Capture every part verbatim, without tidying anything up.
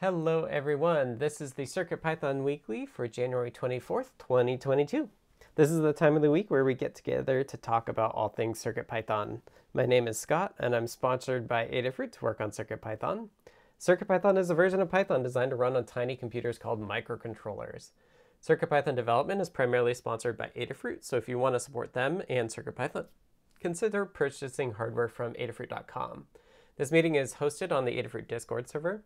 Hello everyone, this is the CircuitPython Weekly for January twenty-fourth, twenty twenty-two. This is the time of the week where we get together to talk about all things CircuitPython. My name is Scott and I'm sponsored by Adafruit to work on CircuitPython. CircuitPython is a version of Python designed to run on tiny computers called microcontrollers. CircuitPython development is primarily sponsored by Adafruit, so if you want to support them and CircuitPython, consider purchasing hardware from adafruit dot com. This meeting is hosted on the Adafruit Discord server.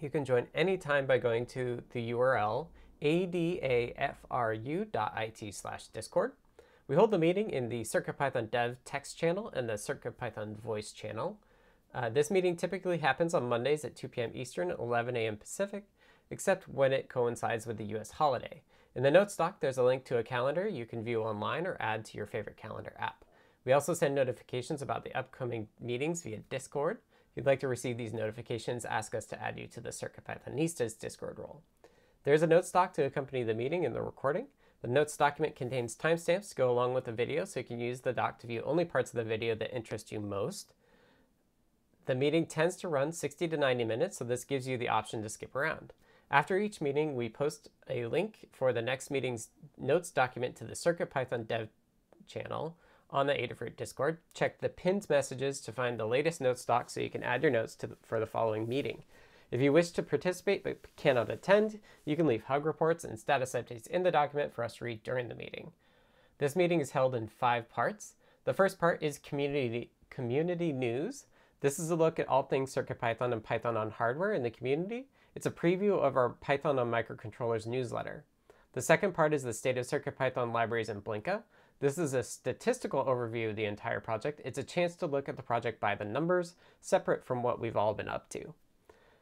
You can join anytime by going to the U R L adafru dot it slash discord. We hold the meeting in the CircuitPython Dev text channel and the CircuitPython voice channel. Uh, this meeting typically happens on Mondays at two p m Eastern, eleven a m Pacific, except when it coincides with the U S holiday. In the notes doc, there's a link to a calendar you can view online or add to your favorite calendar app. We also send notifications about the upcoming meetings via Discord. If you'd like to receive these notifications, ask us to add you to the CircuitPythonistas Discord role. There's a notes doc to accompany the meeting and the recording. The notes document contains timestamps to go along with the video, so you can use the doc to view only parts of the video that interest you most. The meeting tends to run sixty to ninety minutes, so this gives you the option to skip around. After each meeting, we post a link for the next meeting's notes document to the CircuitPython Dev channel on the Adafruit Discord. Check the pinned messages to find the latest notes doc so you can add your notes to the, for the following meeting. If you wish to participate but cannot attend, you can leave hug reports and status updates in the document for us to read during the meeting. This meeting is held in five parts. The first part is community, community news. This is a look at all things CircuitPython and Python on hardware in the community. It's a preview of our Python on Microcontrollers newsletter. The second part is the state of CircuitPython libraries in Blinka. This is a statistical overview of the entire project. It's a chance to look at the project by the numbers, separate from what we've all been up to.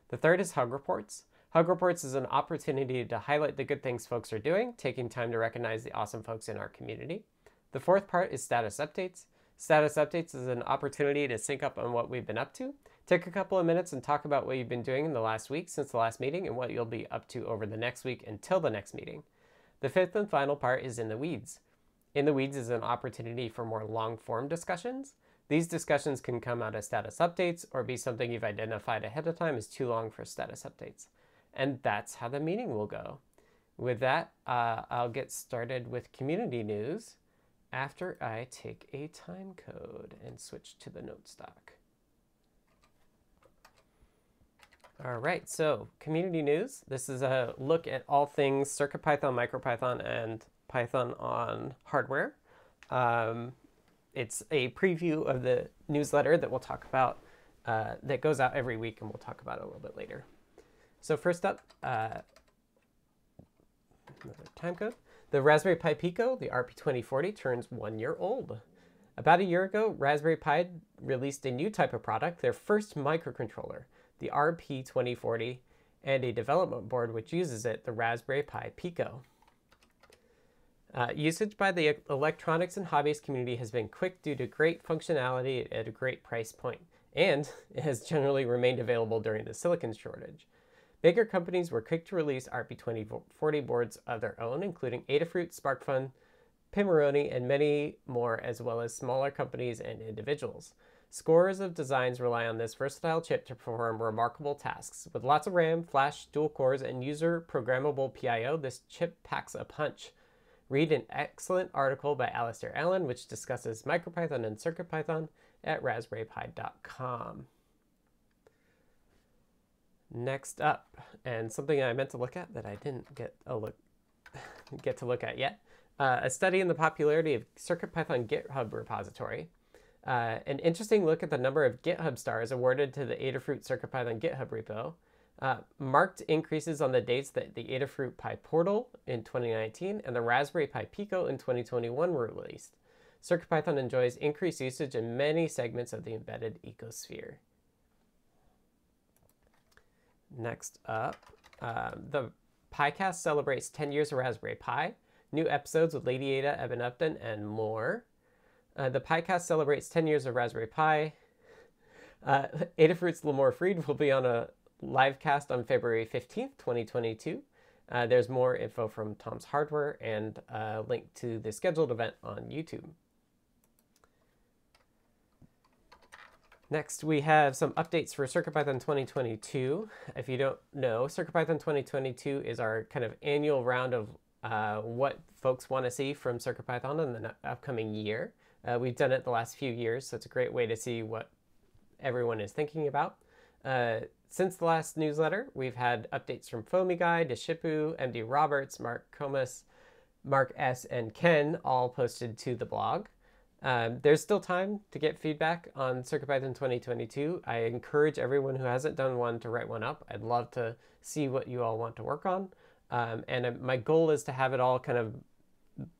The third is Hug Reports. Hug Reports is an opportunity to highlight the good things folks are doing, taking time to recognize the awesome folks in our community. The fourth part is Status Updates. Status Updates is an opportunity to sync up on what we've been up to. Take a couple of minutes and talk about what you've been doing in the last week since the last meeting and what you'll be up to over the next week until the next meeting. The fifth and final part is In the Weeds. In the Weeds is an opportunity for more long-form discussions. These discussions can come out as status updates or be something you've identified ahead of time as too long for status updates. And that's how the meeting will go. With that, uh, I'll get started with community news after I take a time code and switch to the notes doc. All right, so community news. This is a look at all things CircuitPython, MicroPython, and Python on hardware. Um, it's a preview of the newsletter that we'll talk about, uh, that goes out every week, and we'll talk about it a little bit later. So first up, uh, another time code. The Raspberry Pi Pico, the R P twenty forty, turns one year old. About a year ago, Raspberry Pi released a new type of product, their first microcontroller, the R P twenty forty, and a development board which uses it, the Raspberry Pi Pico. Uh, usage by the electronics and hobbyist community has been quick due to great functionality at a great price point, and it has generally remained available during the silicon shortage. Bigger companies were quick to release R P twenty forty boards of their own, including Adafruit, SparkFun, Pimeroni, and many more, as well as smaller companies and individuals. Scores of designs rely on this versatile chip to perform remarkable tasks. With lots of RAM, flash, dual cores, and user-programmable P I O, this chip packs a punch. Read an excellent article by Alasdair Allan, which discusses MicroPython and CircuitPython at raspberry pi dot com. Next up, and something I meant to look at that I didn't get a look get to look at yet, uh, a study in the popularity of CircuitPython GitHub repository. Uh, an interesting look at the number of GitHub stars awarded to the Adafruit CircuitPython GitHub repo. Uh, marked increases on the dates that the Adafruit Pi Portal in twenty nineteen and the Raspberry Pi Pico in twenty twenty-one were released. CircuitPython enjoys increased usage in many segments of the embedded ecosphere. Next up, uh, the PiCast celebrates ten years of Raspberry Pi, new episodes with Lady Ada, Eben Upton, and more. Uh, the PiCast celebrates ten years of Raspberry Pi. Uh, Adafruit's Lamore Freed will be on a live cast on February fifteenth, twenty twenty-two. Uh, there's more info from Tom's Hardware and a link to the scheduled event on YouTube. Next, we have some updates for CircuitPython twenty twenty-two. If you don't know, CircuitPython twenty twenty-two is our kind of annual round of uh, what folks want to see from CircuitPython in the upcoming year. Uh, we've done it the last few years, so it's a great way to see what everyone is thinking about. Uh, since the last newsletter, we've had updates from FoamyGuy, Deshipu, M D Roberts, Mark Comas, Mark S, and Ken, all posted to the blog. Um, there's still time to get feedback on CircuitPython twenty twenty-two. I encourage everyone who hasn't done one to write one up. I'd love to see what you all want to work on. Um, and uh, my goal is to have it all kind of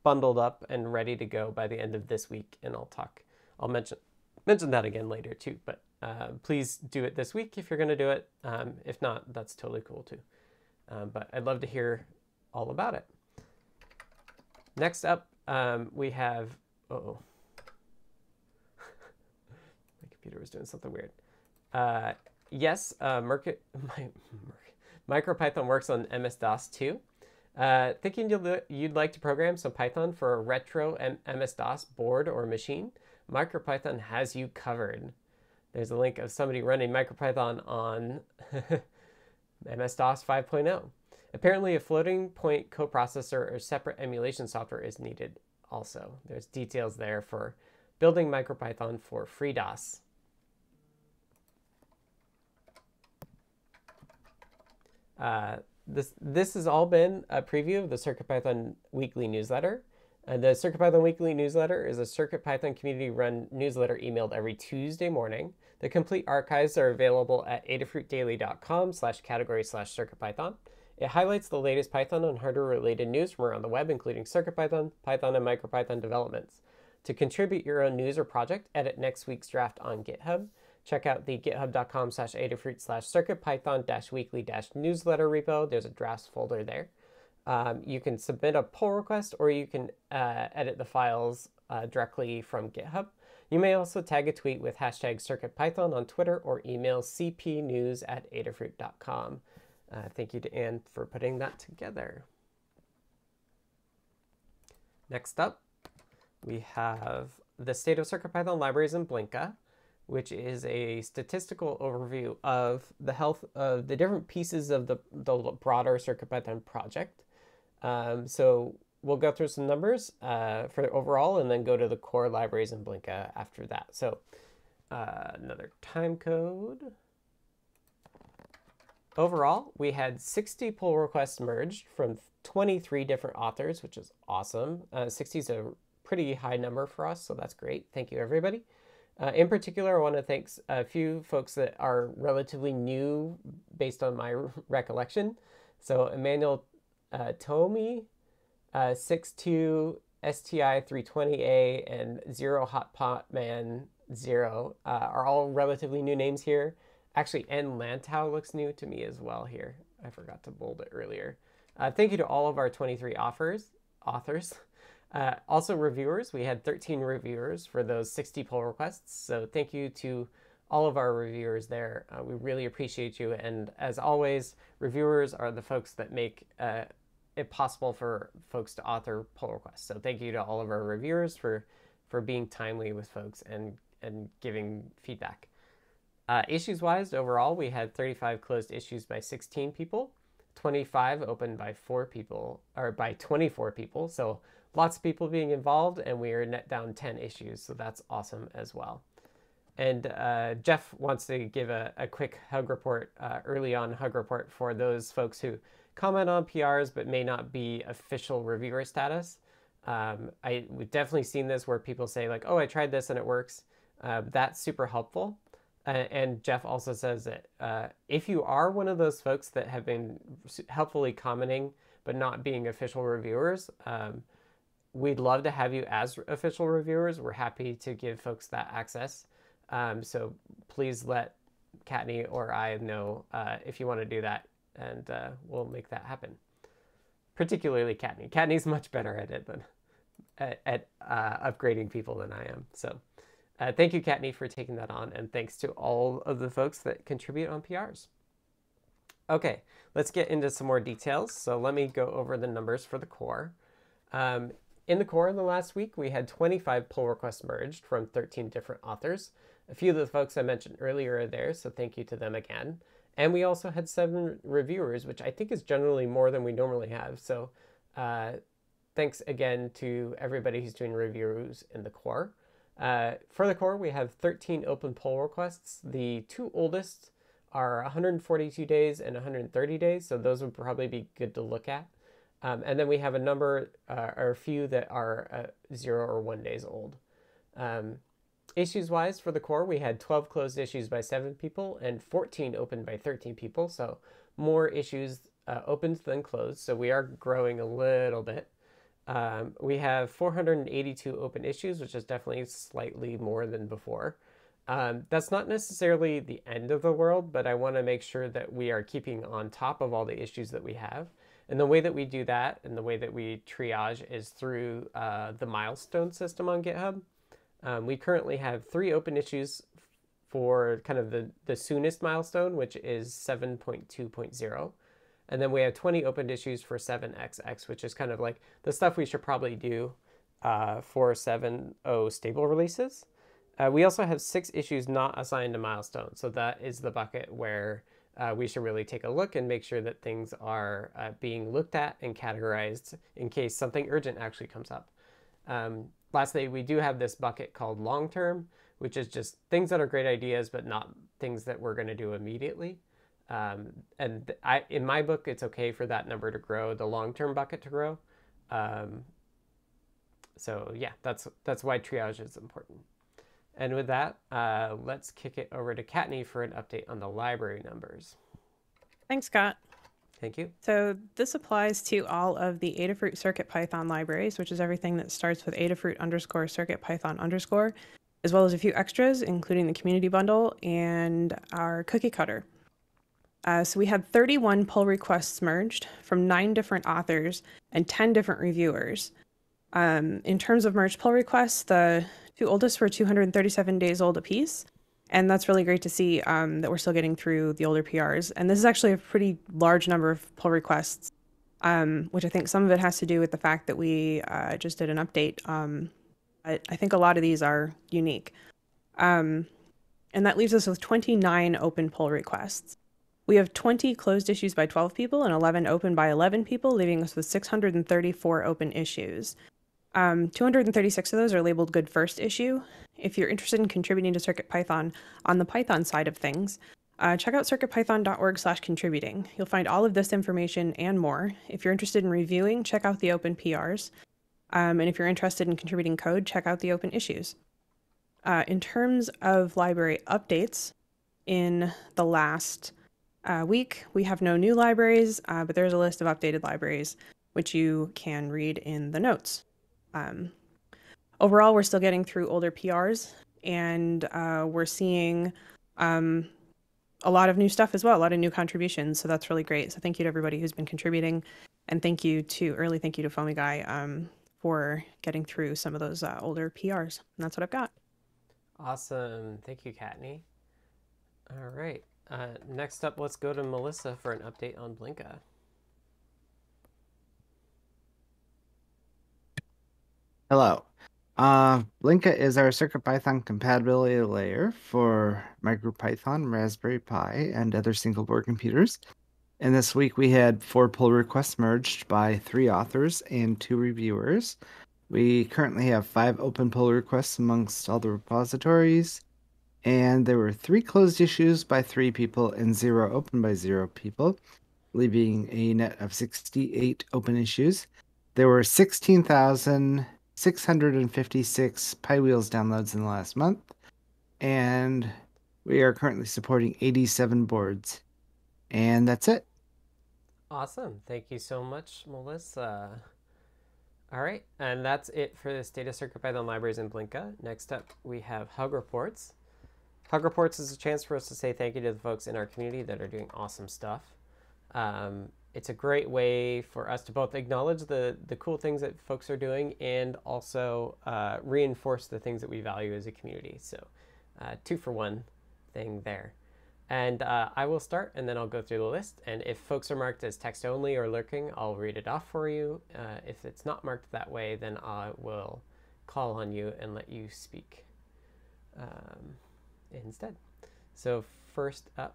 bundled up and ready to go by the end of this week. And I'll talk, I'll mention, mention that again later too. But uh, please do it this week if you're going to do it. Um, if not, that's totally cool too. Um, but I'd love to hear all about it. Next up, um, we have, uh-oh. Computer was doing something weird. Uh, yes, uh, Merc my, MicroPython works on M S DOS too. Uh, thinking you'll, you'd like to program some Python for a retro M S DOS board or machine? MicroPython has you covered. There's a link of somebody running MicroPython on M S DOS five point oh. Apparently a floating point coprocessor or separate emulation software is needed also. There's details there for building MicroPython for FreeDOS. Uh, this, this has all been a preview of the CircuitPython weekly newsletter. Uh, the CircuitPython weekly newsletter is a CircuitPython community-run newsletter emailed every Tuesday morning. The complete archives are available at adafruitdaily.com slash category slash CircuitPython. It highlights the latest Python and hardware-related news from around the web, including CircuitPython, Python, and MicroPython developments. To contribute your own news or project, edit next week's draft on GitHub. Check out the github.com slash adafruit slash circuitpython dash weekly dash newsletter repo. There's a drafts folder there. Um, you can submit a pull request or you can uh, edit the files uh, directly from GitHub. You may also tag a tweet with hashtag CircuitPython on Twitter or email cpnews at adafruit.com. Uh, thank you to Anne for putting that together. Next up, we have the State of CircuitPython Libraries in Blinka, which is a statistical overview of the health of the different pieces of the, the broader CircuitPython project. Um, so we'll go through some numbers uh, for overall and then go to the core libraries in Blinka after that. So uh, another time code. Overall, we had sixty pull requests merged from twenty-three different authors, which is awesome. Uh, sixty is a pretty high number for us, so that's great. Thank you, everybody. Uh, in particular, I want to thank a few folks that are relatively new based on my recollection. So Emmanuel uh, Tomi, uh, six two, S T I three twenty A, and Zero Hot Pot Man Zero uh, are all relatively new names here. Actually, N Lantau looks new to me as well here. I forgot to bold it earlier. Uh, thank you to all of our twenty-three offers, authors. Uh, also reviewers, we had thirteen reviewers for those sixty pull requests. So thank you to all of our reviewers there. Uh, we really appreciate you. And as always, reviewers are the folks that make uh, it possible for folks to author pull requests. So thank you to all of our reviewers for, for being timely with folks and, and giving feedback. Uh, issues-wise, overall, we had thirty-five closed issues by sixteen people, twenty-five open by four people, or by twenty-four people. So lots of people being involved, and we are net down ten issues, so that's awesome as well. And uh, Jeff wants to give a, a quick hug report, uh, early on hug report for those folks who comment on P Rs but may not be official reviewer status. Um, I, we've definitely seen this where people say like, oh, I tried this and it works. Uh, that's super helpful. And Jeff also says that uh, if you are one of those folks that have been helpfully commenting but not being official reviewers, um, we'd love to have you as official reviewers. We're happy to give folks that access. Um, so please let Kattni or I know uh, if you want to do that, and uh, we'll make that happen. Particularly Kattni. Kattni's much better at it than at, at uh, upgrading people than I am. So. Uh, thank you, Kattni, for taking that on, and thanks to all of the folks that contribute on P Rs. Okay, let's get into some more details. So let me go over the numbers for the core. Um, in the core in the last week, we had twenty-five pull requests merged from thirteen different authors. A few of the folks I mentioned earlier are there, so thank you to them again. And we also had seven reviewers, which I think is generally more than we normally have. So uh, thanks again to everybody who's doing reviews in the core. Uh, for the core, we have thirteen open pull requests. The two oldest are one hundred forty-two days and one hundred thirty days, so those would probably be good to look at. Um, and then we have a number uh, or a few that are uh, zero or one days old. Um, Issues-wise, for the core, we had twelve closed issues by seven people and fourteen opened by thirteen people, so more issues uh, opened than closed, so we are growing a little bit. Um, we have four hundred eighty-two open issues, which is definitely slightly more than before. Um, that's not necessarily the end of the world, but I want to make sure that we are keeping on top of all the issues that we have. And the way that we do that and the way that we triage is through uh, the milestone system on GitHub. Um, we currently have three open issues for kind of the, the soonest milestone, which is seven point two point zero. And then we have twenty open issues for seven X X, which is kind of like the stuff we should probably do uh, for seven point oh stable releases. Uh, we also have six issues not assigned to milestones. So that is the bucket where uh, we should really take a look and make sure that things are uh, being looked at and categorized in case something urgent actually comes up. Um, Lastly, we do have this bucket called long-term, which is just things that are great ideas, but not things that we're going to do immediately. Um, and I, in my book, it's okay for that number to grow, the long-term bucket to grow. Um, so yeah, that's, that's why triage is important. And with that, uh, let's kick it over to Kattni for an update on the library numbers. Thanks, Scott. Thank you. So this applies to all of the Adafruit CircuitPython libraries, which is everything that starts with Adafruit underscore CircuitPython underscore, as well as a few extras, including the community bundle and our cookie cutter. Uh, so we had thirty-one pull requests merged from nine different authors and ten different reviewers. Um, in terms of merged pull requests, the two oldest were two hundred thirty-seven days old apiece. And that's really great to see um, that we're still getting through the older P Rs. And this is actually a pretty large number of pull requests, um, which I think some of it has to do with the fact that we uh, just did an update. Um, I, I think a lot of these are unique. Um, and that leaves us with twenty-nine open pull requests. We have twenty closed issues by twelve people and eleven open by eleven people, leaving us with six hundred thirty-four open issues. Um, two hundred thirty-six of those are labeled good first issue. If you're interested in contributing to CircuitPython on the Python side of things, uh, check out circuitpython.org slash contributing. You'll find all of this information and more. If you're interested in reviewing, check out the open P Rs. Um, and if you're interested in contributing code, check out the open issues. Uh, in terms of library updates, in the last uh, week, we have no new libraries, uh, but there's a list of updated libraries, which you can read in the notes. Um, overall, we're still getting through older P Rs, and uh, we're seeing um, a lot of new stuff as well, a lot of new contributions, so that's really great. So thank you to everybody who's been contributing, and thank you to, early thank you to FoamyGuy um, for getting through some of those uh, older P Rs, and that's what I've got. Awesome. Thank you, Kattni. All right. Uh, next up, let's go to Melissa for an update on Blinka. Hello. Uh, Blinka is our CircuitPython compatibility layer for MicroPython, Raspberry Pi, and other single-board computers. And this week we had four pull requests merged by three authors and two reviewers. We currently have five open pull requests amongst all the repositories. And there were three closed issues by three people and zero open by zero people, leaving a net of sixty-eight open issues. There were sixteen thousand six hundred fifty-six PyWheels downloads in the last month, and we are currently supporting eighty-seven boards, and that's it. Awesome. Thank you so much, Melissa. All right, and that's it for the state of CircuitPython libraries in Blinka. Next up, we have Hug Reports. Hug Reports is a chance for us to say thank you to the folks in our community that are doing awesome stuff. Um, It's a great way for us to both acknowledge the, the cool things that folks are doing and also uh, reinforce the things that we value as a community. So uh, two for one thing there. And uh, I will start and then I'll go through the list. And if folks are marked as text only or lurking, I'll read it off for you. Uh, if it's not marked that way, then I will call on you and let you speak. Um, instead. So first up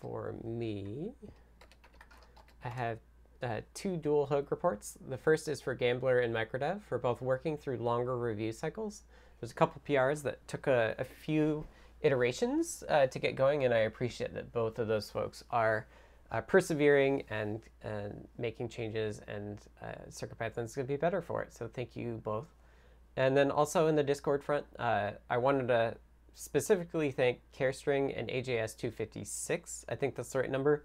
for me, I have uh, two dual hug reports. The first is for Gambler and MicroDev for both working through longer review cycles. There's a couple P Rs that took a, a few iterations uh, to get going, and I appreciate that both of those folks are uh, persevering and, and making changes, and uh, CircuitPython's going to be better for it. So thank you both. And then also in the Discord front, uh, I wanted to specifically thank CareString and A J S two fifty-six, I think that's the right number,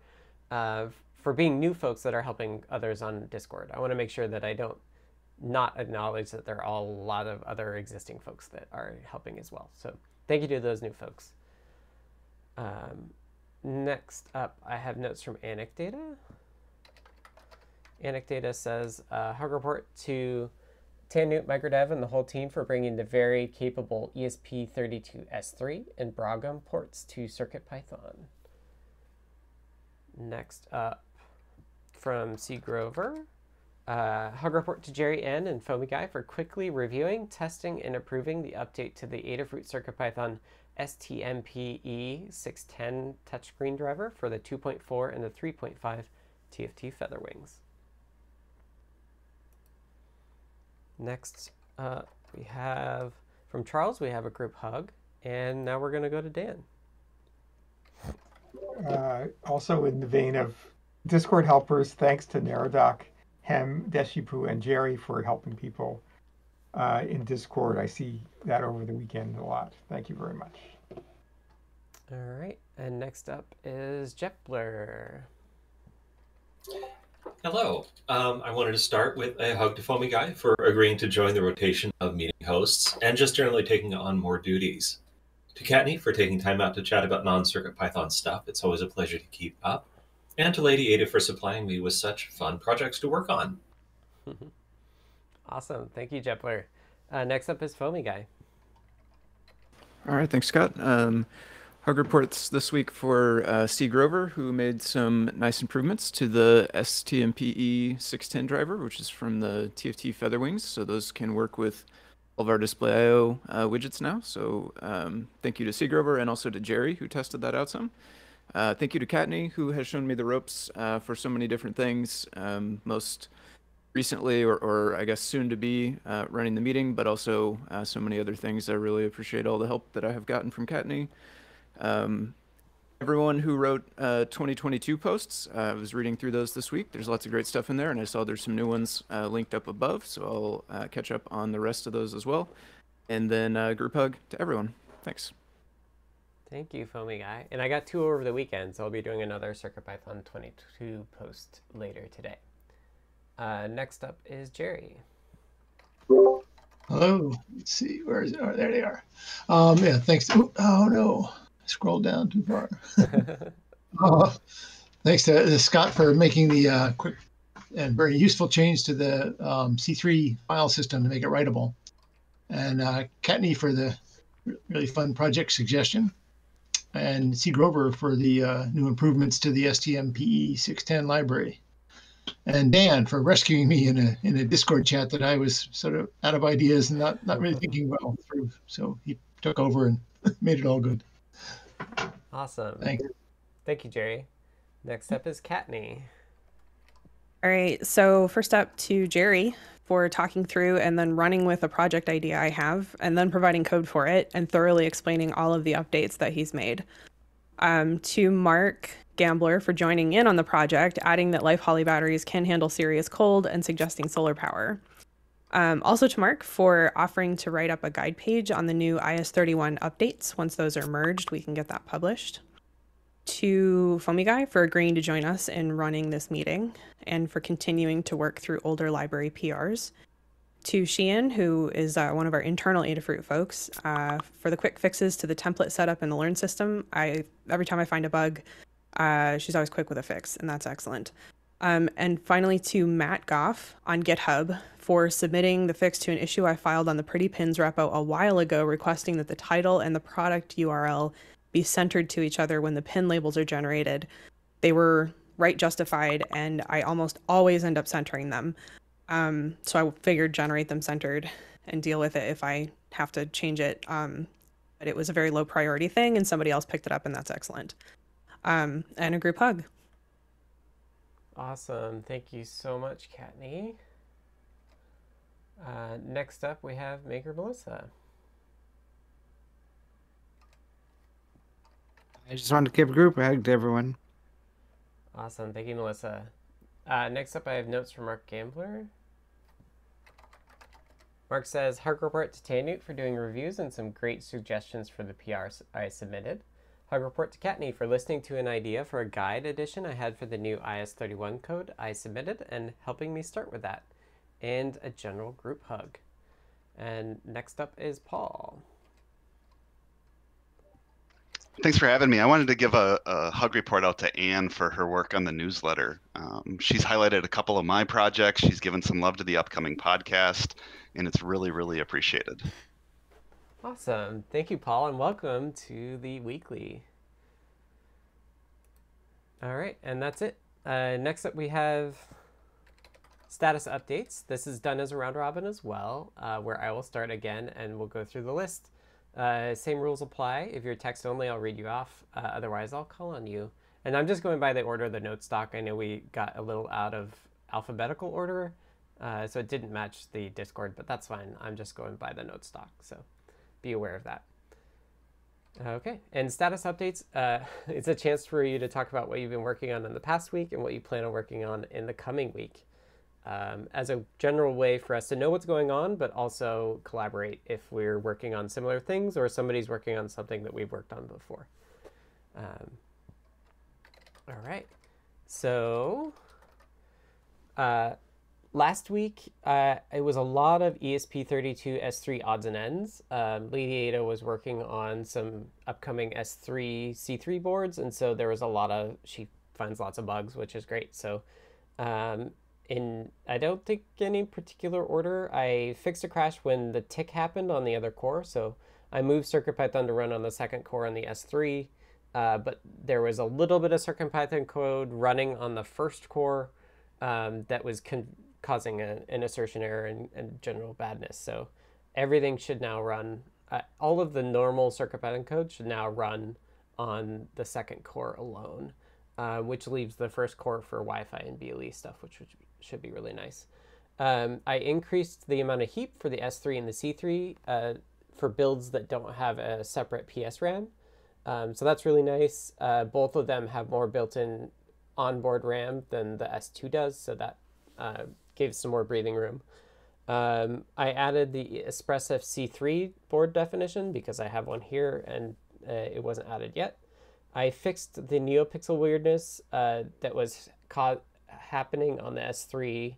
uh, for being new folks that are helping others on Discord. I want to make sure that I don't not acknowledge that there are a lot of other existing folks that are helping as well. So thank you to those new folks. Um, next up, I have notes from Anecdata. Anecdata says, uh, hug report to Tannewt, MicroDev, and the whole team for bringing the very capable E S P thirty-two S three and Brougham ports to CircuitPython. Next up from C. Grover, uh, hug report to Jerry N and FoamyGuy for quickly reviewing, testing, and approving the update to the Adafruit CircuitPython S T M P E six ten touchscreen driver for the two point four and the three point five T F T feather wings. Next uh, we have, from Charles, we have a group hug, and now we're going to go to Dan. Uh, also in the vein of Discord helpers, thanks to Narodoc, Hem, Deshipu, and Jerry for helping people uh, in Discord. I see that over the weekend a lot. Thank you very much. All right, and next up is Jepler. Hello. Um, I wanted to start with a hug to FoamyGuy for agreeing to join the rotation of meeting hosts and just generally taking on more duties. To Kattni for taking time out to chat about non-CircuitPython stuff. It's always a pleasure to keep up. And to Lady Ada for supplying me with such fun projects to work on. Awesome. Thank you, Jepler. Uh, next up is FoamyGuy. All right. Thanks, Scott. Um, Hug reports this week for uh, C. Grover, who made some nice improvements to the S T M P E six ten driver, which is from the T F T Featherwings. So those can work with all of our display I O uh, widgets now. So um, thank you to C. Grover and also to Jerry, who tested that out some. Uh, thank you to Kattni, who has shown me the ropes uh, for so many different things, um, most recently, or, or I guess soon to be, uh, running the meeting, but also uh, so many other things. I really appreciate all the help that I have gotten from Kattni. Um, everyone who wrote uh, twenty twenty-two posts, uh, I was reading through those this week. There's lots of great stuff in there, and I saw there's some new ones uh, linked up above, so I'll uh, catch up on the rest of those as well. And then uh, group hug to everyone. Thanks. Thank you, FoamyGuy. And I got two over the weekend, so I'll be doing another CircuitPython twenty-two post later today. Uh, next up is Jerry. Hello. Let's see. Where is it? Oh, there they are. Um, yeah, thanks. To, oh, no. Scroll down too far. uh, thanks to, to Scott for making the uh, quick and very useful change to the um, C three file system to make it writable, and uh, Kattni for the really fun project suggestion, and C. Grover for the uh, new improvements to the S T M P E six ten library, and Dan for rescuing me in a in a Discord chat that I was sort of out of ideas and not not really thinking well through. So he took over and made it all good. Awesome. Thank you. Thank you, Jerry. Next up is Kattni. All right. So first up to Jerry for talking through and then running with a project idea I have and then providing code for it and thoroughly explaining all of the updates that he's made. Um, to Mark Gambler for joining in on the project, adding that LifeHolly batteries can handle serious cold and suggesting solar power. Um, also to Mark for offering to write up a guide page on the new I S thirty-one updates. Once those are merged, we can get that published. To FoamyGuy for agreeing to join us in running this meeting and for continuing to work through older library P Rs. To Sheehan, who is uh, one of our internal Adafruit folks, uh, for the quick fixes to the template setup and the learn system. I, every time I find a bug, uh, she's always quick with a fix, and that's excellent. Um, and finally to Matt Goff on GitHub for submitting the fix to an issue I filed on the Pretty Pins repo a while ago, requesting that the title and the product U R L be centered to each other when the pin labels are generated. They were right justified, and I almost always end up centering them. Um, so I figured generate them centered and deal with it if I have to change it. Um, but it was a very low priority thing and somebody else picked it up, and that's excellent. Um, and a group hug. Awesome. Thank you so much, Kattni. Uh, next up, we have Maker Melissa. I just wanted to give a group hug to everyone. Awesome. Thank you, Melissa. Uh, next up, I have notes from Mark Gambler. Mark says, hug report to Tannewt for doing reviews and some great suggestions for the P R I submitted. Hug report to Kattni for listening to an idea for a guide edition I had for the new I S thirty-one code I submitted and helping me start with that. And a general group hug. And next up is Paul. Thanks for having me. I wanted to give a, a hug report out to Anne for her work on the newsletter. Um, she's highlighted a couple of my projects. She's given some love to the upcoming podcast, and it's really, really appreciated. Awesome. Thank you, Paul, and welcome to the weekly. All right, and that's it. Uh, next up, we have status updates. This is done as a round robin as well, uh, where I will start again, and we'll go through the list. Uh, same rules apply. If you're text only, I'll read you off. Uh, otherwise, I'll call on you. And I'm just going by the order of the note stock. I know we got a little out of alphabetical order, uh, so it didn't match the Discord, but that's fine. I'm just going by the note stock, so be aware of that. Okay, and status updates. Uh, it's a chance for you to talk about what you've been working on in the past week and what you plan on working on in the coming week, Um, as a general way for us to know what's going on, but also collaborate if we're working on similar things or somebody's working on something that we've worked on before. Um, all right. So uh, last week, uh, it was a lot of E S P thirty-two S three odds and ends. Um, Lady Ada was working on some upcoming S three C three boards, and so there was a lot of, she finds lots of bugs, which is great. So um, in, I don't think any particular order, I fixed a crash when the tick happened on the other core. So I moved CircuitPython to run on the second core on the S three, uh, but there was a little bit of CircuitPython code running on the first core um, that was con causing a, an assertion error and, and general badness. So everything should now run, uh, all of the normal CircuitPython code should now run on the second core alone, uh, which leaves the first core for Wi-Fi and B L E stuff, which would be should be really nice. Um, I increased the amount of heap for the S three and the C three uh, for builds that don't have a separate P S RAM. Um, so that's really nice. Uh, both of them have more built-in onboard RAM than the S two does, so that uh, gave some more breathing room. Um, I added the ExpressF C three board definition because I have one here and uh, it wasn't added yet. I fixed the NeoPixel weirdness uh, that was caused happening on the S three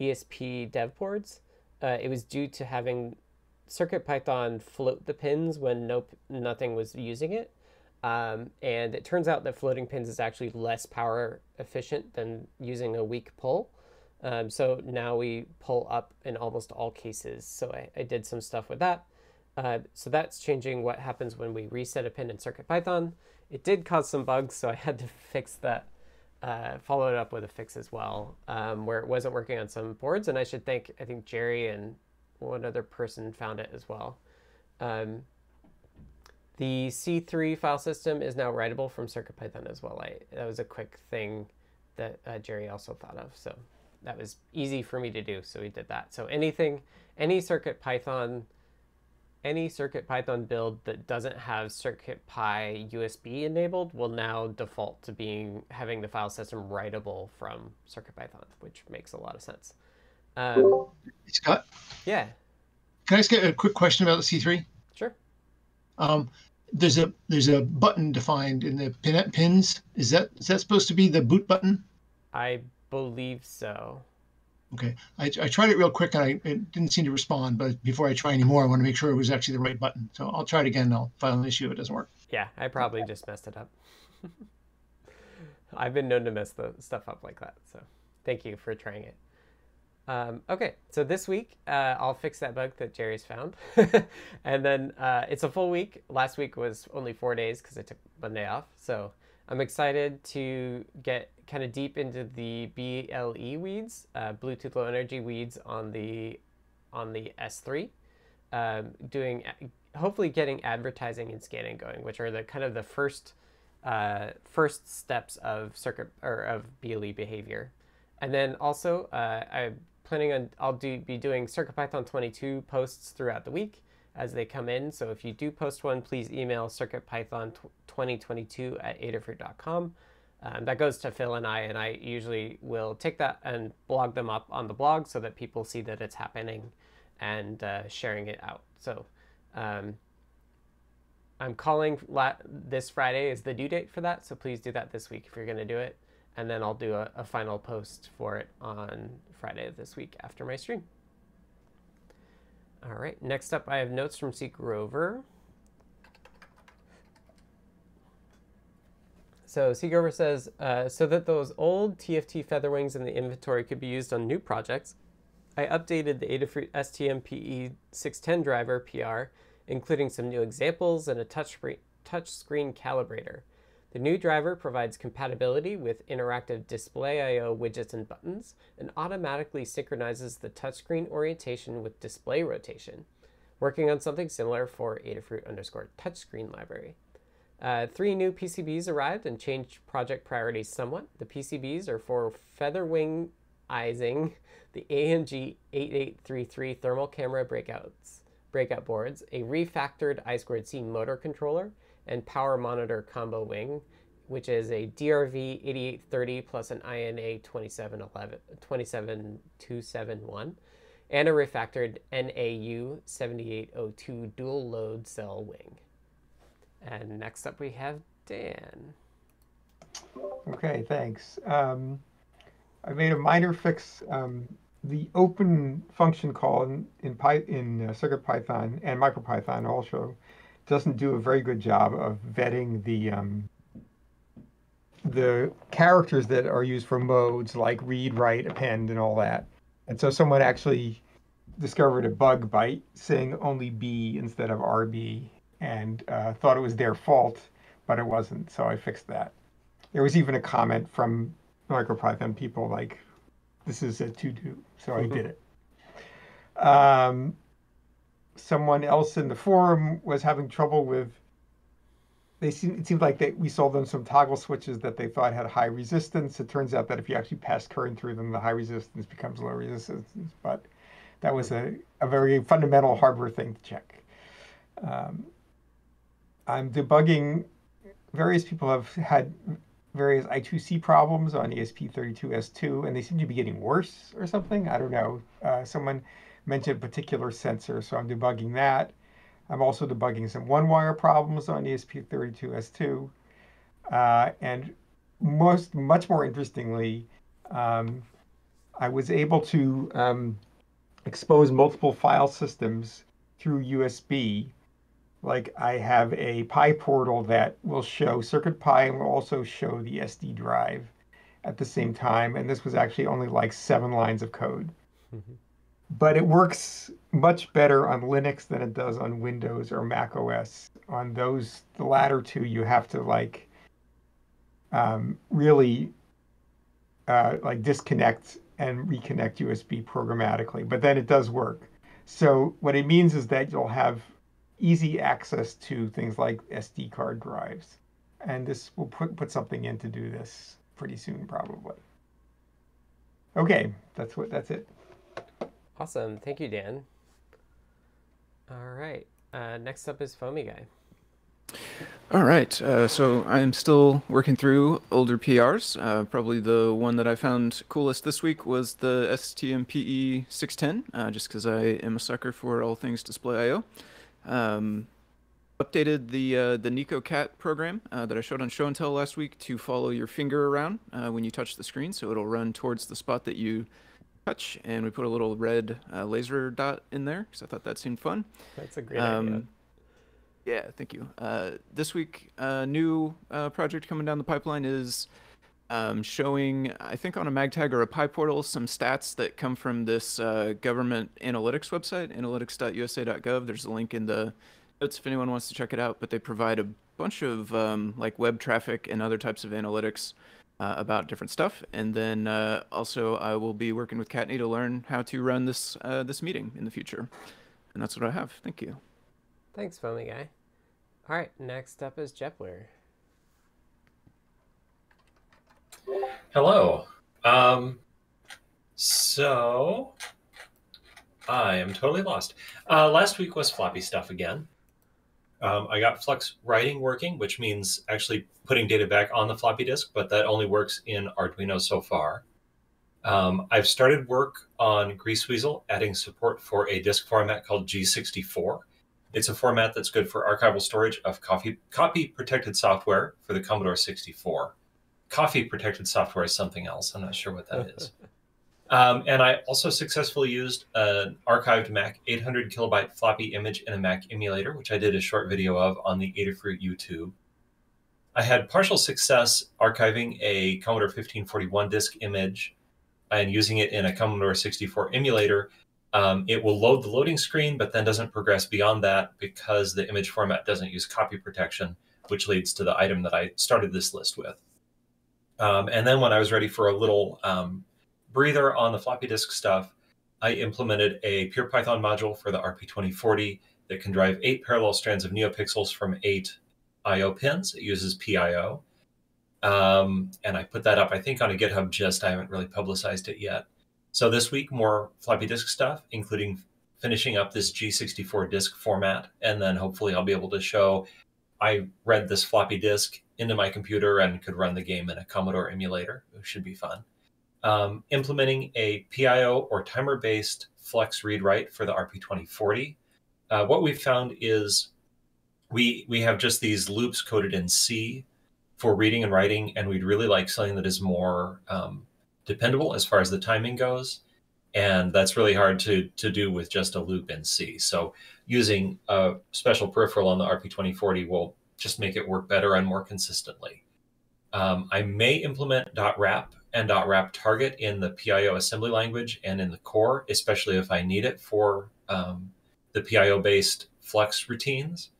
E S P dev boards. Uh, it was due to having CircuitPython float the pins when no, nothing was using it. Um, and it turns out that floating pins is actually less power efficient than using a weak pull. Um, so now we pull up in almost all cases. So I, I did some stuff with that. Uh, so that's changing what happens when we reset a pin in CircuitPython. It did cause some bugs, so I had to fix that. Uh, followed up with a fix as well, um, where it wasn't working on some boards, and I should thank, I think Jerry and one other person found it as well. Um, the C three file system is now writable from CircuitPython as well. I, that was a quick thing that uh, Jerry also thought of, so that was easy for me to do, so we did that. So anything, any CircuitPython, any CircuitPython build that doesn't have CircuitPy U S B enabled will now default to being having the file system writable from CircuitPython, which makes a lot of sense. Um, Scott? Yeah. Can I just get a quick question about the C three? Sure. Um, there's a there's a button defined in the pin pins. Is that is that supposed to be the boot button? I believe so. Okay, I, I tried it real quick and I, it didn't seem to respond, but before I try anymore, I want to make sure it was actually the right button. So I'll try it again and I'll file an issue if it doesn't work. Yeah, I probably just messed it up. I've been known to mess the stuff up like that, so thank you for trying it. Um, okay, so this week, uh, I'll fix that bug that Jerry's found. And then uh, it's a full week. Last week was only four days because I took Monday off, so I'm excited to get kind of deep into the B L E weeds, uh, Bluetooth Low Energy weeds on the on the S three, um, doing hopefully getting advertising and scanning going, which are the kind of the first uh, first steps of circuit or of B L E behavior. And then also, uh, I'm planning on I'll do be doing CircuitPython twenty-two posts throughout the week as they come in. So if you do post one, please email circuit python twenty twenty-two at adafruit dot com. Um, that goes to Phil and I, and I usually will take that and blog them up on the blog so that people see that it's happening and uh, sharing it out. So um, I'm calling la this Friday is the due date for that, so please do that this week if you're going to do it. And then I'll do a, a final post for it on Friday of this week after my stream. All right, next up I have notes from C. Grover. So C. Grover says, uh, so that those old T F T feather wings in the inventory could be used on new projects, I updated the Adafruit S T M P E six ten driver P R, including some new examples and a touch, touch screen calibrator. The new driver provides compatibility with interactive display I O widgets and buttons, and automatically synchronizes the touchscreen orientation with display rotation. Working on something similar for Adafruit underscore touchscreen library. Uh, three new P C Bs arrived and changed project priorities somewhat. The P C Bs are for featherwingizing the A M G eight eight three three thermal camera breakouts, breakout boards, a refactored I squared C motor controller, and power monitor combo wing, which is a D R V eighty-eight thirty plus an I N A twenty-seven two seventy-one, and a refactored N A U seventy-eight oh two dual load cell wing. And next up we have Dan. Okay, thanks. Um, I made a minor fix. Um, the open function call in, in, Py, in uh, CircuitPython and MicroPython also doesn't do a very good job of vetting the um, the characters that are used for modes like read, write, append, and all that. And so someone actually discovered a bug by saying only B instead of R B, and uh, thought it was their fault, but it wasn't. So I fixed that. There was even a comment from MicroPython people like, "This is a to-do," so I did it. Um, Someone else in the forum was having trouble with, they seemed, it seemed like they, we sold them some toggle switches that they thought had high resistance. It turns out that if you actually pass current through them, the high resistance becomes low resistance. But that was a, a very fundamental hardware thing to check. Um, I'm debugging, various people have had various I two C problems on E S P thirty-two S two, and they seem to be getting worse or something. I don't know. Uh, someone mentioned a particular sensor, so I'm debugging that. I'm also debugging some one-wire problems on E S P thirty-two S two. Uh, and most, much more interestingly, um, I was able to um, expose multiple file systems through U S B. Like I have a Pi Portal that will show CircuitPy and will also show the S D drive at the same time. And this was actually only like seven lines of code. Mm-hmm. But it works much better on Linux than it does on Windows or Mac O S. On those, the latter two, you have to like um, really uh, like disconnect and reconnect U S B programmatically. But then it does work. So what it means is that you'll have easy access to things like S D card drives. And this will put, put something in to do this pretty soon, probably. Okay, that's what that's it. Awesome. Thank you, Dan. All right. Uh, next up is FoamyGuy. All right. Uh, so I'm still working through older P Rs. Uh, probably the one that I found coolest this week was the S T M P E six ten, uh, just because I am a sucker for all things display I O. Um, updated the uh, the Nico Cat program uh, that I showed on Show and Tell last week to follow your finger around uh, when you touch the screen. So it'll run towards the spot that you touch, and we put a little red uh, laser dot in there because I thought that seemed fun. That's a great um, idea. Yeah, thank you. Uh, this week, a uh, new uh, project coming down the pipeline is um, showing, I think on a MagTag or a Pi Portal, some stats that come from this uh, government analytics website, analytics dot U S A dot gov. There's a link in the notes if anyone wants to check it out, but they provide a bunch of um, like web traffic and other types of analytics Uh, about different stuff, and then uh, also I will be working with Kattni to learn how to run this uh, this meeting in the future, and that's what I have. Thank you. Thanks, FoamyGuy. All right, next up is Jepler. Hello. Um, so I am totally lost. Uh, last week was floppy stuff again. Um, I got Flux writing working, which means actually putting data back on the floppy disk, but that only works in Arduino so far. Um, I've started work on Greaseweasel, adding support for a disk format called G sixty-four. It's a format that's good for archival storage of copy-protected software for the Commodore sixty-four. Copy-protected software is something else. I'm not sure what that is. Um, and I also successfully used an archived Mac eight hundred kilobyte floppy image in a Mac emulator, which I did a short video of on the Adafruit YouTube. I had partial success archiving a Commodore fifteen forty-one disk image and using it in a Commodore sixty-four emulator. Um, it will load the loading screen, but then doesn't progress beyond that because the image format doesn't use copy protection, which leads to the item that I started this list with. Um, and then when I was ready for a little um, breather on the floppy disk stuff, I implemented a pure Python module for the R P twenty forty that can drive eight parallel strands of NeoPixels from eight I O pins. It uses P I O. Um, and I put that up, I think, on a GitHub gist. I haven't really publicized it yet. So this week, more floppy disk stuff, including finishing up this G sixty-four disk format. And then hopefully I'll be able to show I read this floppy disk into my computer and could run the game in a Commodore emulator. It should be fun. Um, implementing a P I O or timer-based Flux read-write for the R P twenty forty. Uh, what we've found is we, we have just these loops coded in C for reading and writing, and we'd really like something that is more um, dependable as far as the timing goes. And that's really hard to, to do with just a loop in C. So using a special peripheral on the R P twenty forty will just make it work better and more consistently. Um, I may implement .wrap and .wrap target in the P I O assembly language and in the core, especially if I need it for um, the P I O-based Flux routines.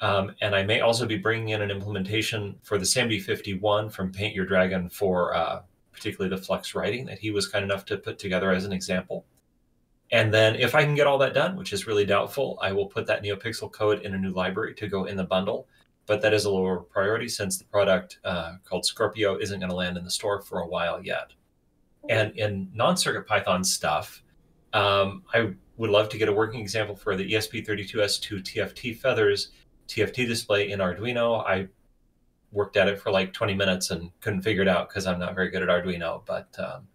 Um, and I may also be bringing in an implementation for the S M P E fifty-one from Paint Your Dragon for uh, particularly the Flux writing that he was kind enough to put together as an example. And then if I can get all that done, which is really doubtful, I will put that NeoPixel code in a new library to go in the bundle. But that is a lower priority since the product uh, called Scorpio isn't going to land in the store for a while yet. And in non-CircuitPython stuff, um, I would love to get a working example for the E S P thirty-two S two T F T Feathers T F T display in Arduino. I worked at it for like twenty minutes and couldn't figure it out because I'm not very good at Arduino, but um,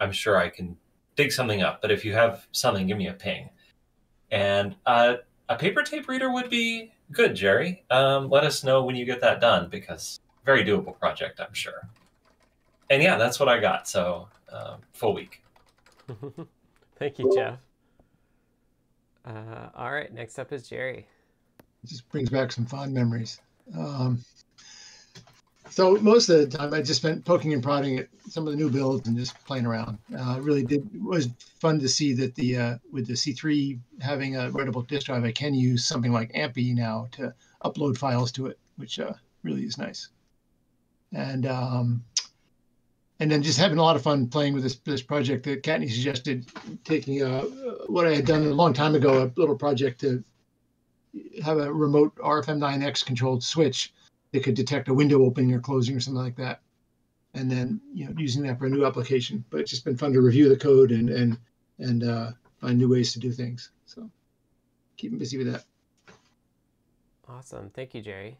I'm sure I can dig something up. But if you have something, give me a ping. And uh, a paper tape reader would be good, Jerry. Um, let us know when you get that done, because very doable project, I'm sure. And yeah, that's what I got. So uh, full week. Thank you, Jeff. Uh, all right, next up is Jerry. It just brings back some fond memories. Um, so most of the time I just spent poking and prodding at some of the new builds and just playing around. Uh, it really did, it was fun to see that the uh, with the C three having a writable disk drive, I can use something like A M P I now to upload files to it, which uh, really is nice. And um, and then just having a lot of fun playing with this this project that Kattni suggested, taking uh, what I had done a long time ago, a little project to have a remote R F M nine X controlled switch that could detect a window opening or closing or something like that. And then, you know, using that for a new application. But it's just been fun to review the code and and and uh, find new ways to do things. So keep them busy with that. Awesome. Thank you, Jerry.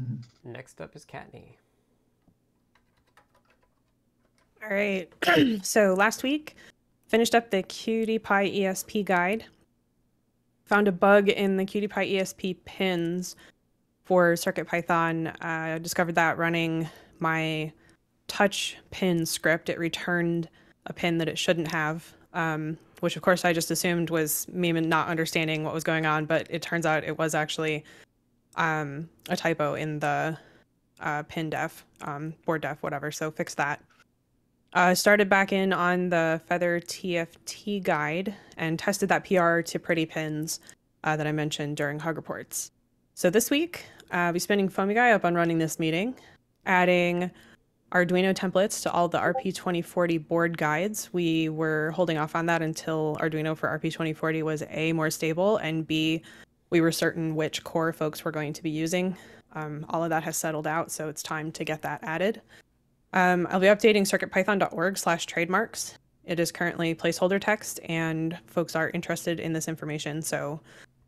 Mm-hmm. Next up is Kattni. All right. So last week, finished up the QTPy E S P guide. Found a bug in the QTPy E S P pins for CircuitPython. I uh, discovered that running my touch pin script. It returned a pin that it shouldn't have, um, which of course I just assumed was me not understanding what was going on, but it turns out it was actually um, a typo in the uh, pin def, um, board def, whatever, so fixed that. I uh, started back in on the Feather T F T guide and tested that P R to pretty pins uh, that I mentioned during Hug Reports. So this week, I'll uh, be spending FoamyGuy up on running this meeting, adding Arduino templates to all the R P twenty forty board guides. We were holding off on that until Arduino for R P twenty forty was A, more stable, and B, we were certain which core folks were going to be using. Um, all of that has settled out, so it's time to get that added. Um, I'll be updating circuit python dot org slash trademarks. It is currently placeholder text, and folks are interested in this information, so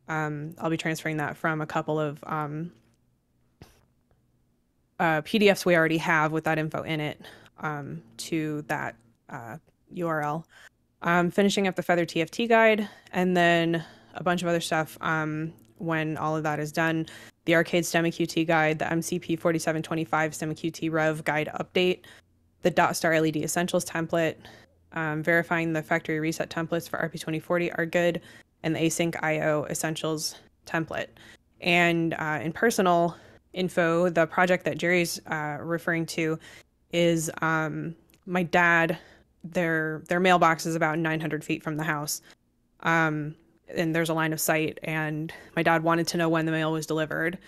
um, I'll be transferring that from a couple of um, uh, P D Fs we already have with that info in it um, to that uh, U R L. I'm finishing up the Feather T F T guide, and then a bunch of other stuff um, when all of that is done. The Arcade STEMEQT guide, the M C P forty-seven twenty-five STEMEQT Rev guide update, the Dot Star L E D Essentials template, um, verifying the factory reset templates for R P twenty forty are good, and the Async I O Essentials template. And uh, in personal info, the project that Jerry's uh, referring to is um, my dad. Their their mailbox is about nine hundred feet from the house, um, and there's a line of sight. And my dad wanted to know when the mail was delivered,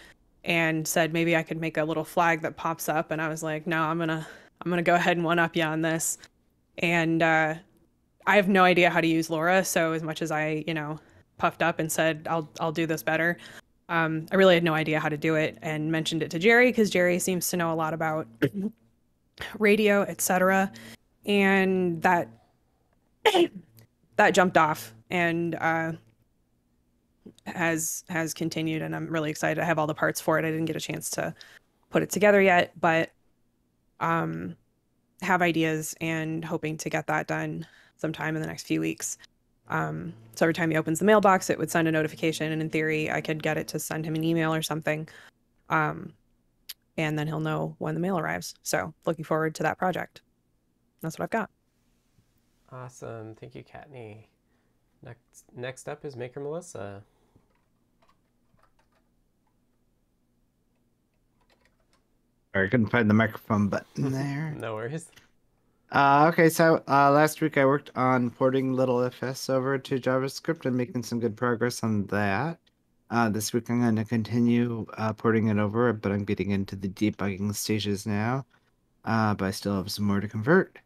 and said maybe I could make a little flag that pops up. And I was like, no, I'm gonna I'm gonna go ahead and one up you on this. And uh, I have no idea how to use LoRa, so as much as I you know puffed up and said I'll I'll do this better, um, I really had no idea how to do it, and mentioned it to Jerry because Jerry seems to know a lot about radio, et cetera. And that that jumped off and uh, has has continued, and I'm really excited. I have all the parts for it. I didn't get a chance to put it together yet, but um, have ideas and hoping to get that done sometime in the next few weeks. Um, so every time he opens the mailbox, it would send a notification, and in theory, I could get it to send him an email or something, um, and then he'll know when the mail arrives. So looking forward to that project. That's what I've got. Awesome. Thank you, Kattni. Next, next up is Maker Melissa. Sorry, I couldn't find the microphone button there. No worries. Uh, okay, so uh, last week I worked on porting LittleFS over to JavaScript and making some good progress on that. Uh, this week I'm going to continue uh, porting it over, but I'm getting into the debugging stages now. Uh, but I still have some more to convert.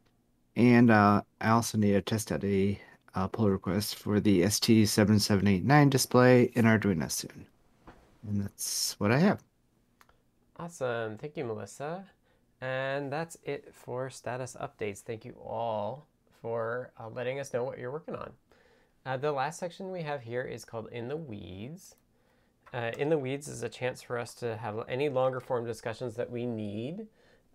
And uh, I also need to test out a uh, pull request for the S T seven seven eight nine display in Arduino soon. And that's what I have. Awesome. Thank you, Melissa. And that's it for status updates. Thank you all for uh, letting us know what you're working on. Uh, the last section we have here is called In the Weeds. Uh, In the Weeds is a chance for us to have any longer form discussions that we need.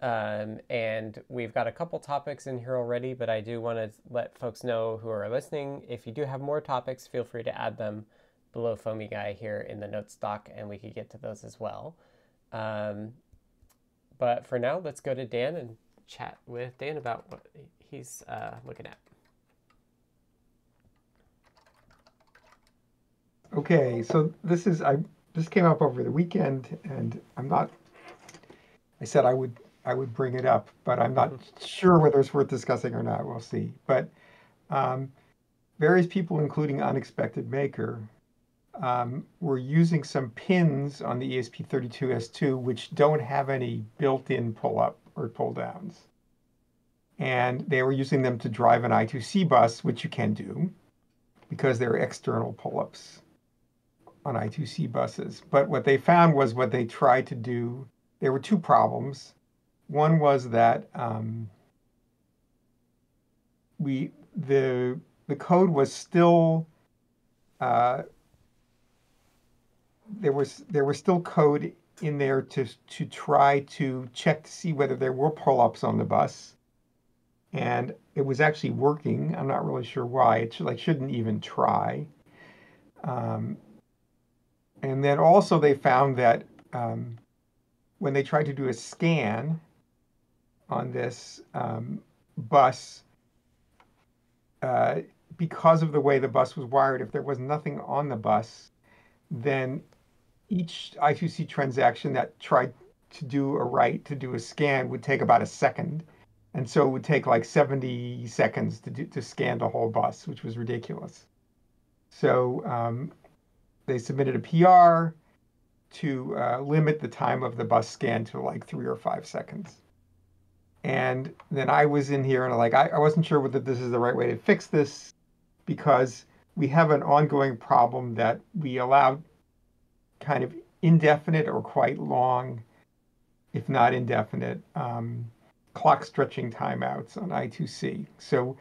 Um, and we've got a couple topics in here already, but I do want to let folks know who are listening, if you do have more topics, feel free to add them below FoamyGuy here in the notes doc, and we could get to those as well. Um, but for now, let's go to Dan and chat with Dan about what he's uh, looking at. Okay, so this is, I this came up over the weekend, and I'm not, I said I would I would bring it up, but I'm not sure whether it's worth discussing or not. We'll see. But um, various people, including Unexpected Maker, um, were using some pins on the E S P thirty-two S two, which don't have any built-in pull-up or pull-downs. And they were using them to drive an I two C bus, which you can do, because they're external pull-ups on I two C buses. But what they found was what they tried to do. There were two problems. One was that um, we the the code was still uh, there was there was still code in there to to try to check to see whether there were pull-ups on the bus, and it was actually working. I'm not really sure why. It should, like shouldn't even try. Um, and then also they found that um, when they tried to do a scan on this um, bus, uh, because of the way the bus was wired, if there was nothing on the bus, then each I two C transaction that tried to do a write, to do a scan, would take about a second. And so it would take like seventy seconds to, do, to scan the whole bus, which was ridiculous. So um, they submitted a P R to uh, limit the time of the bus scan to like three or five seconds. And then I was in here and like I, I wasn't sure whether this is the right way to fix this, because we have an ongoing problem that we allowed kind of indefinite or quite long, if not indefinite, um, clock stretching timeouts on I two C. So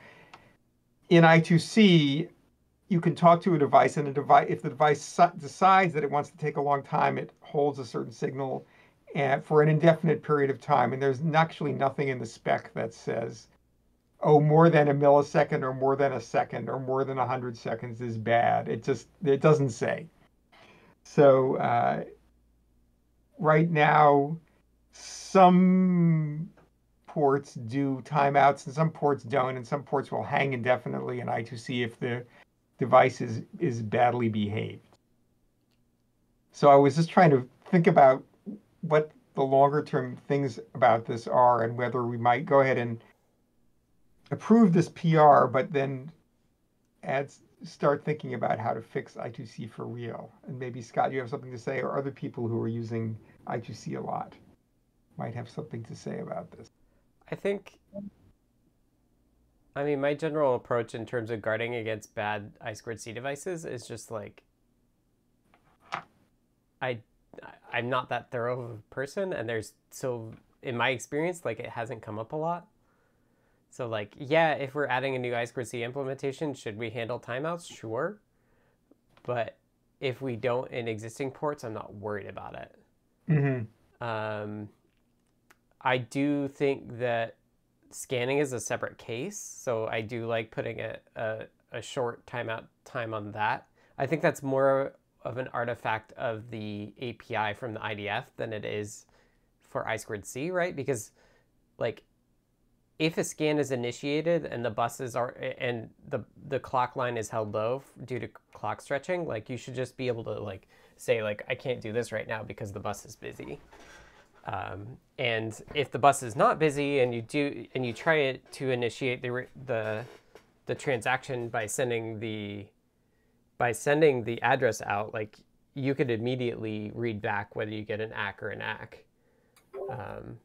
in I two C, you can talk to a device, and a device, if the device decides that it wants to take a long time, it holds a certain signal and for an indefinite period of time. And there's actually nothing in the spec that says, oh, more than a millisecond or more than a second or more than one hundred seconds is bad. It just, it doesn't say. So uh, right now, some ports do timeouts and some ports don't, and some ports will hang indefinitely in I two C if the device is, is badly behaved. So I was just trying to think about what the longer term things about this are and whether we might go ahead and approve this P R, but then add, start thinking about how to fix I two C for real. And maybe, Scott, you have something to say, or other people who are using I two C a lot might have something to say about this. I think, I mean, my general approach in terms of guarding against bad I two C devices is just like, I, I'm not that thorough of a person, and there's, so in my experience, like, it hasn't come up a lot. So like, yeah, if we're adding a new I two C implementation, should we handle timeouts? Sure. But if we don't in existing ports, I'm not worried about it. Mm-hmm. Um, I do think that scanning is a separate case. So I do like putting a, a, a short timeout time on that. I think that's more of an artifact of the A P I from the I D F than it is for I two C, right? Because like, if a scan is initiated and the buses are and the the clock line is held low due to clock stretching, like, you should just be able to like say like, I can't do this right now because the bus is busy. Um, and if the bus is not busy and you do and you try it to initiate the the the transaction by sending the by sending the address out, like, you could immediately read back whether you get an A C K or an A C K. Um,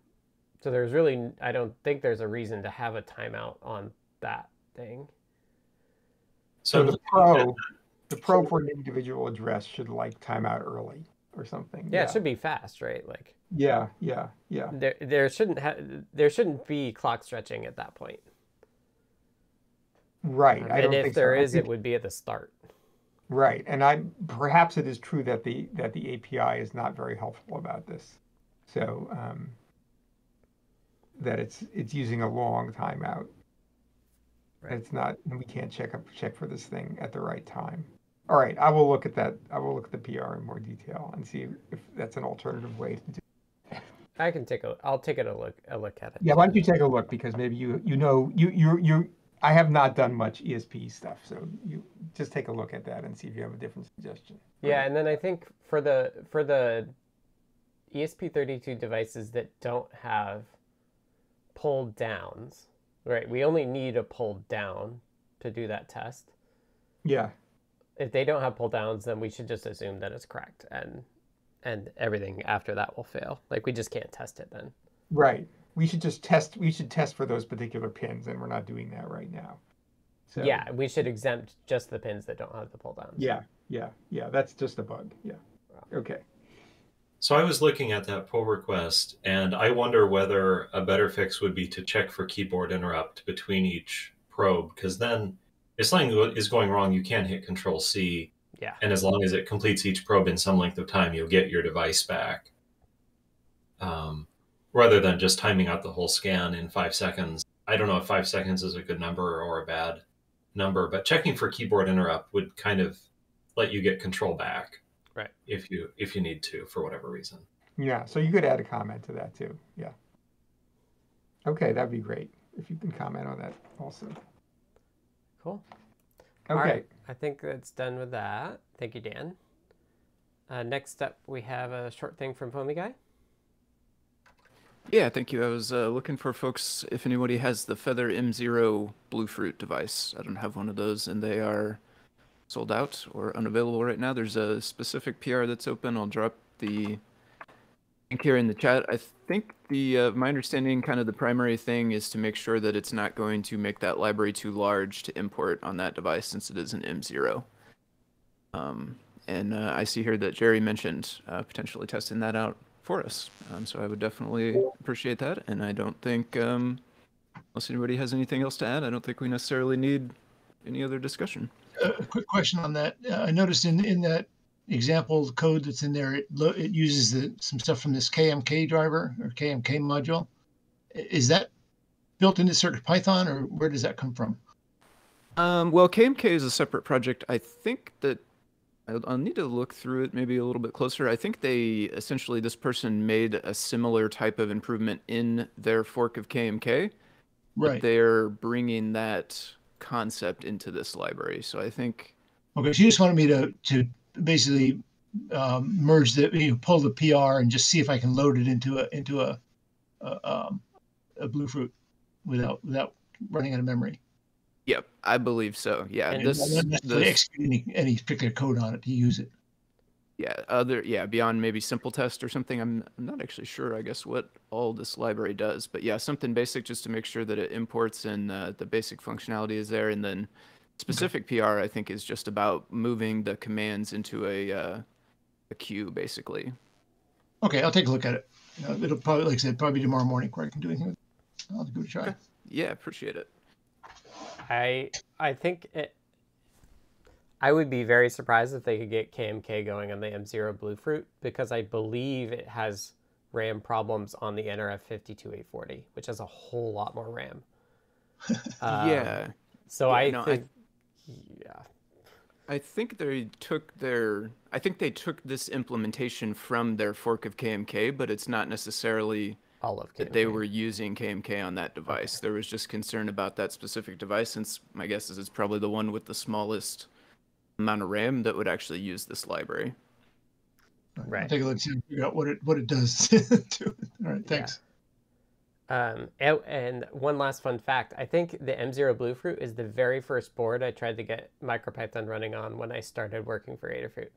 So there's really, I don't think there's a reason to have a timeout on that thing. So, so the pro, the pro for an individual address should like timeout early or something. Yeah, yeah, it should be fast, right? Like. Yeah, yeah, yeah. There, there shouldn't have, there shouldn't be clock stretching at that point. Right. Um, I don't and if think there so. is, think... it would be at the start. Right, and I perhaps it is true that the that the A P I is not very helpful about this. So. Um, that it's it's using a long timeout. Right. It's not, and we can't check up check for this thing at the right time. All right, I will look at that. I will look at the P R in more detail and see if that's an alternative way to do it. I can take a. I'll take it a look. A look at it. Yeah, why don't you take a look, because maybe you you know you you you. I have not done much E S P stuff, so you just take a look at that and see if you have a different suggestion. Yeah, right. And then I think for the for the E S P thirty-two devices that don't have pull downs, right? We only need a pull down to do that test. Yeah. If they don't have pull downs, then we should just assume that it's cracked, and and everything after that will fail. Like, we just can't test it then. Right. We should just test. We should test for those particular pins, and we're not doing that right now. So yeah, we should exempt just the pins that don't have the pull downs. Yeah. Yeah. Yeah. That's just a bug. Yeah. Okay. So I was looking at that pull request, and I wonder whether a better fix would be to check for keyboard interrupt between each probe, because then if something is going wrong, you can hit Control C, yeah. And as long as it completes each probe in some length of time, you'll get your device back, um, rather than just timing out the whole scan in five seconds. I don't know if five seconds is a good number or a bad number, but checking for keyboard interrupt would kind of let you get control back. Right. If you if you need to, for whatever reason. Yeah. So you could add a comment to that too. Yeah. Okay, that'd be great if you can comment on that also. Cool. Okay. All right. I think that's done with that. Thank you, Dan. Uh, next up, we have a short thing from FoamyGuy. Yeah. Thank you. I was uh, looking for folks if anybody has the Feather M zero Bluefruit device. I don't have one of those, and they are sold out or unavailable right now. There's a specific P R that's open. I'll drop the link here in the chat. I think the uh, my understanding, kind of the primary thing is to make sure that it's not going to make that library too large to import on that device, since it is an M zero. Um, And uh, I see here that Jerry mentioned uh, potentially testing that out for us. Um, so I would definitely appreciate that. And I don't think, um, unless anybody has anything else to add, I don't think we necessarily need any other discussion. Uh, a quick question on that. Uh, I noticed in, in that example code that's in there, it, lo it uses the, some stuff from this K M K driver or K M K module. Is that built into CircuitPython, or where does that come from? Um, well, K M K is a separate project. I think that I'll need to look through it maybe a little bit closer. I think they essentially, this person made a similar type of improvement in their fork of K M K. Right. But they're bringing that concept into this library. So I think. Okay, she just wanted me to, to basically um, merge the, you know, pull the P R and just see if I can load it into a, into a, a, um, a Bluefruit without, without running out of memory. Yep, I believe so. Yeah, and this, this executing any particular code on it to use it. Yeah, other yeah beyond maybe simple test or something. I'm, I'm not actually sure. I guess what all this library does, but yeah, something basic just to make sure that it imports and uh, the basic functionality is there, and then specific okay. P R I think is just about moving the commands into a uh, a queue basically. Okay, I'll take a look at it. Uh, it'll probably, like I said, probably tomorrow morning where I can do anything with it. I'll go try. Okay. Yeah, appreciate it. I I think it, I would be very surprised if they could get K M K going on the M zero Bluefruit, because I believe it has RAM problems on the N R F five two eight four zero, which has a whole lot more RAM. um, yeah. So yeah, I no, think I, yeah. I think they took their I think they took this implementation from their fork of K M K, but it's not necessarily all of K M K. That they were using K M K on that device. Okay. There was just concern about that specific device, since my guess is it's probably the one with the smallest amount of RAM that would actually use this library. Right. I'll take a look and figure out what it what it does to it. All right, thanks. Yeah. Um, and, and one last fun fact: I think the M zero Bluefruit is the very first board I tried to get MicroPython running on when I started working for Adafruit,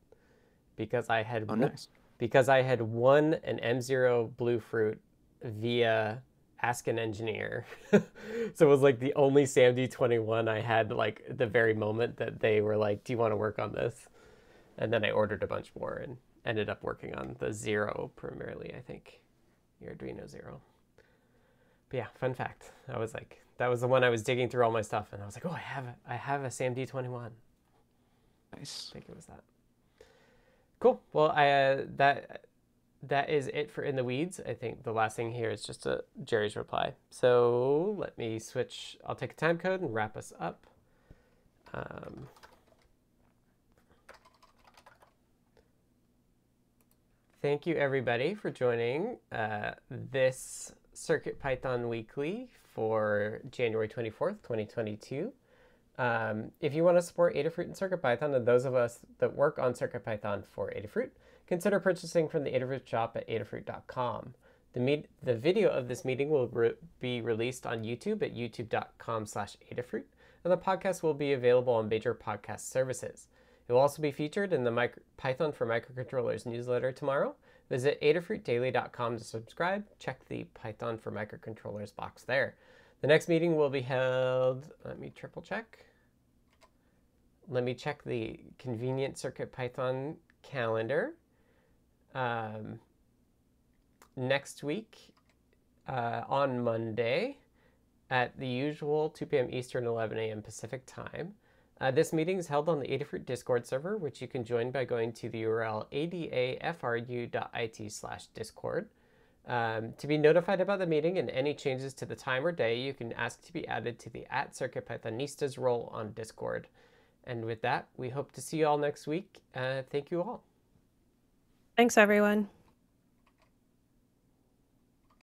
because I had oh, nice. because I had won an M zero Bluefruit via Ask an Engineer. So it was like the only S A M D twenty-one I had, like the very moment that they were like, do you want to work on this? And then I ordered a bunch more and ended up working on the Zero primarily, I think, your Arduino Zero. But yeah, fun fact. I was like, that was the one I was digging through all my stuff and I was like, oh, I have a, I have a S A M D twenty-one. Nice. I think it was that. Cool. Well, I uh, that... that is it for In the Weeds. I think the last thing here is just a, Jerry's reply. So let me switch. I'll take a time code and wrap us up. Um, thank you, everybody, for joining uh, this CircuitPython Weekly for January twenty-fourth, twenty twenty-two. Um, if you want to support Adafruit and CircuitPython, and those of us that work on CircuitPython for Adafruit, consider purchasing from the Adafruit shop at adafruit dot com. The, meet, the video of this meeting will re be released on YouTube at youtube dot com slash adafruit, and the podcast will be available on major podcast services. It will also be featured in the micro Python for Microcontrollers newsletter tomorrow. Visit adafruit daily dot com to subscribe. Check the Python for Microcontrollers box there. The next meeting will be held, let me triple check. Let me check the convenient CircuitPython calendar. Um, next week uh, on Monday at the usual two P M Eastern, eleven A M Pacific time. Uh, this meeting is held on the Adafruit Discord server, which you can join by going to the U R L adafru dot I T slash discord. Um, to be notified about the meeting and any changes to the time or day, you can ask to be added to the at CircuitPythonistas role on Discord. And with that, we hope to see you all next week. Uh, thank you all. Thanks, everyone.